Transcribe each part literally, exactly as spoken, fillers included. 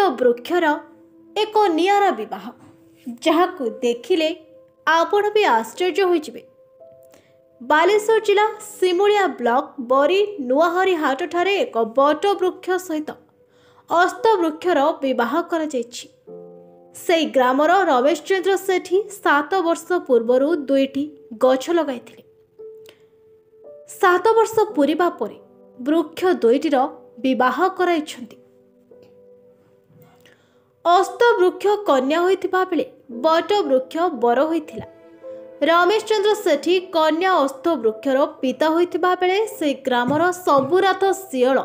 श्वेत वृक्षर एक नियारा बह जहाँ को देखिले आपण भी आश्चर्य होइजिबे। बालेश्वर जिला सिमुलिया ब्लॉक बरी नुआहरी हाट ठारे एक बट वृक्ष सहित अस्त वृक्षर बह कर सेई ग्रामर रमेश चंद्र सेठी सात वर्ष पूर्वर दुईटी गछ लगाई थिले। सात वर्ष पूरीबा परे वृक्ष दुईटीर विवाह कराइछन्ति। अस्त वृक्ष कन्या होइथिबा बेले बट वृक्ष बर होइथिला। रमेश चंद्र सेठी कन्या अस्त वृक्षर पिता होइथिबा बेले से ग्रामर सबुरात सियल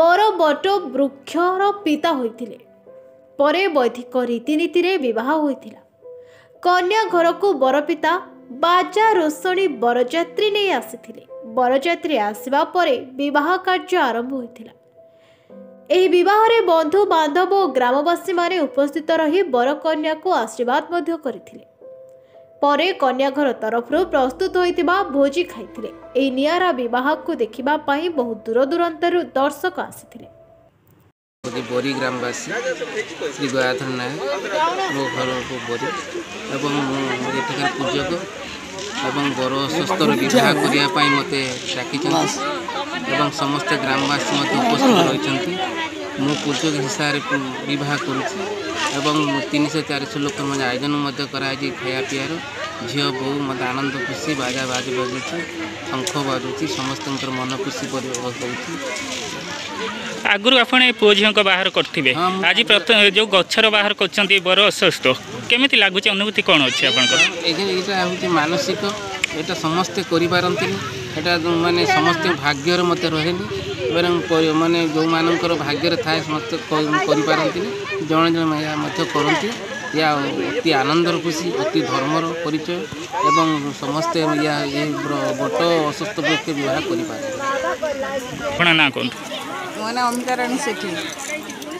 बर बट वृक्षर पिता होइथिले। परे वैदिक रीतिनीति रे विवाह होइथिला। कन्या घर को बरपिता बाजा रोसणी बरजात्री नहीं आसीथिले। बरजात्री आसीबा परे विवाह कार्य आरंभ होइथिला। एही विवाह रे बंधु बांधव और ग्रामवासी माने उपस्थित रही बर कन्या को आशीर्वाद मध्य करिथिले। परे कन्या घर तरफरु प्रस्तुत होइथिबा भोजी खाइथिले। एही नियारा विवाह को देखिबा पई बहुत दूर दूरांतरु दर्शक आसीथिले। बोरी ग्रामवासी श्री गयाधर नायक मो घर को बोरी एवं मुझे पूजक एवं बड़ स्वस्थ विवाह करने मत डाकि समस्त ग्रामवासी मत उपस्थित रही मु पूजक हिसाब से बहुत करुँच चार लोक आयोजन कराई खाया पीआर झील बो मत आनंद खुशी बाजा बाज बजुची शंख बाजुची समस्त मन खुशी आगुरी आपने पुओ झील बाहर करते आज प्रथम जो गचर बाहर कर बर अस्वस्थ केमी लगुच अनुभूति कौन अच्छे यहाँ हूँ मानसिक यहाँ समस्ते करटा मानने समस्त भाग्यर मत रहे मानने जो मान भाग्य थाए समस्त करती जड़े जड़े करती या अति आनंदर खुशी अति धर्मर परिचय एवं समस्ते या बट अस्वस्थ वृक्ष व्यवहार कर मो ना अमिता राणी सेठी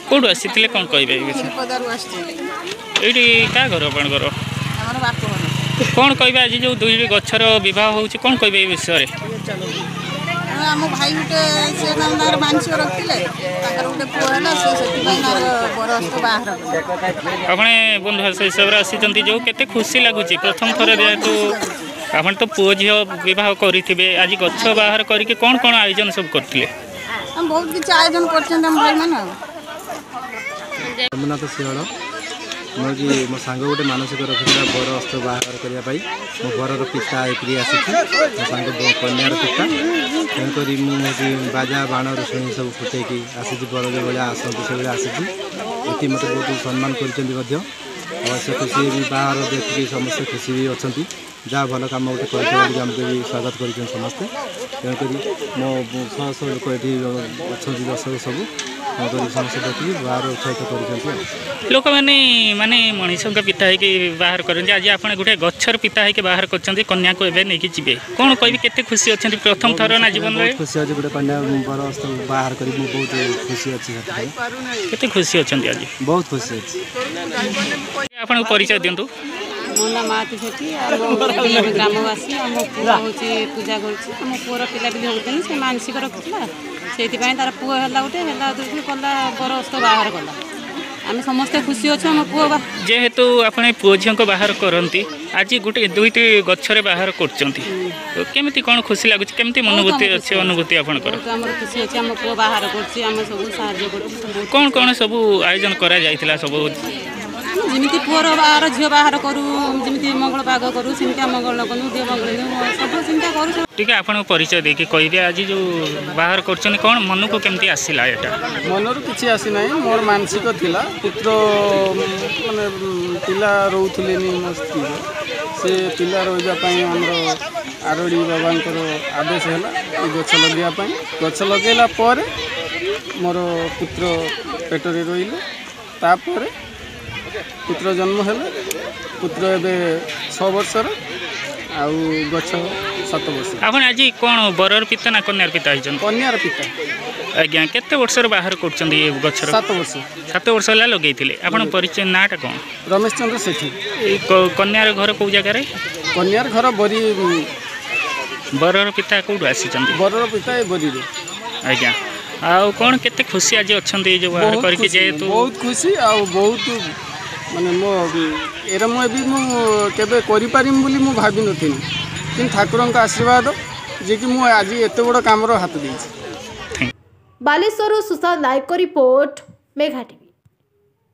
कोड आसीथिले कोन कहबे ये पदारु आसी एडी का घर अपन घर हमर बाप घर कोन कहबे आज जो दुई गछर विवाह होउची कोन कहबे ये विषय रे हम भाई उठे से नामदार मानस रखिले ताकर उठे पुआला से सेठी नार बरस्त बाहर अपने बंधु से हिसाब रे आसीचंती जो केते खुशी लागुची प्रथम थरे जेतु अपन तो पुओ झियो विवाह करिथिबे आज गछ बाहर करके कोन कोन आयोजन सब करथिले हम बहुत किछ आयोजन करछन हम भाई माने हमना तो सेहल मो जी मो संग गोटे मानसिक रखिला बर अस्त बाहर करिया पाई मो बरर पिता एकरी आसी मो संग कन्यार पिता तेकरी मु जी बाजा बाण रोसनी सब फुटे की आसी जी बर जे बजा आसन से आसी जी एति मते बहुत सम्मान करछन मध्य अवश्य खुशी भी बाहर देखि समस्त खुशी भी अछंती जहाँ भल कम गोटे कर स्वागत कर समस्ते तेनाली मो शह शह लोक ये अच्छा दर्शक सब तेनाली समस्त देखिए बाहर उत्साहित कर लोक मैंने मानने मनीष पिता है कि बाहर करते आज आप गोटे गचर पिता है कि बाहर कर कन्या को एवं नहीं जी कौन कह के खुशी अच्छा प्रथम थर ना जीवन में खुशी अच्छे गोटे कन्या बड़ बाहर कर बहुत खुशी अच्छी के खुशी अच्छा आज बहुत खुशी अच्छी आपको परिचय दिंतु मो ना माती सेठी ग्रामवासी आम पुआ हूँ पूजा करम पुओर पिलापिली होते से मानसिक रखुला से तार पुआ है गोटे कला बरस्त बाहर कला आम समस्ते खुशी अच्छे आम पुआ जेहेतु आपने पुओ झील बाहर करती आज गोटे दुईटी गचरे बाहर करमी कौन खुशी लगुच केमती अनुभूति अच्छे अनुभूति आम खुशी अच्छे आम पुआ बाहर कर कौन कौन सब आयोजन कर सब जमी पुअर बाहर झील बाहर करूँ जमी मंगल बाग करूँ से मंगल लगन दिए मंगल सब चिंता करूँ ठीक है आपको परिचय देखिए कहे आज जो बाहर कर कौन मन को केमती आसला यहाँ मन रू कि आसना मोर मानसिक था पुत्र मैंने पिला रोले मो स्त्री से पिला रोजापी आम आरड़ी बाबा आदेश है गच लगेगा गच लगेला मोर पुत्र पेटरे रोले तापर पुत्र जन्म है पुत्र एबे छह वर्ष आउ गछ सात वर्ष आपन आज कोन बरर पिता ना कन्यार पिता आइजन कन्यार पिता आज्ञा केते वर्ष बाहर करछन ये गछर सात वर्ष सात वर्ष ला लगेइथिले आपन परिचय नाटा कोन रमेश चंद्र सेठी कन्यार घर को जगह रे कन्यार घर बरी बरर पिता कोड आसी चंदी बरर पिता ए बरी रे आज्ञा आउ कौन केते खुशी आज अछंती जो बाहर करके जे तो बहुत खुशी आ बहुत माने मो एरा मो भी मो केबे करि पारिम बोली मो भाबी नथिन किन ठाकुरन का आशीर्वाद जे कि मो आज एते बड़ काम रो हाथ दै छी। Baleshwar Sushant Nayak report Megha TV.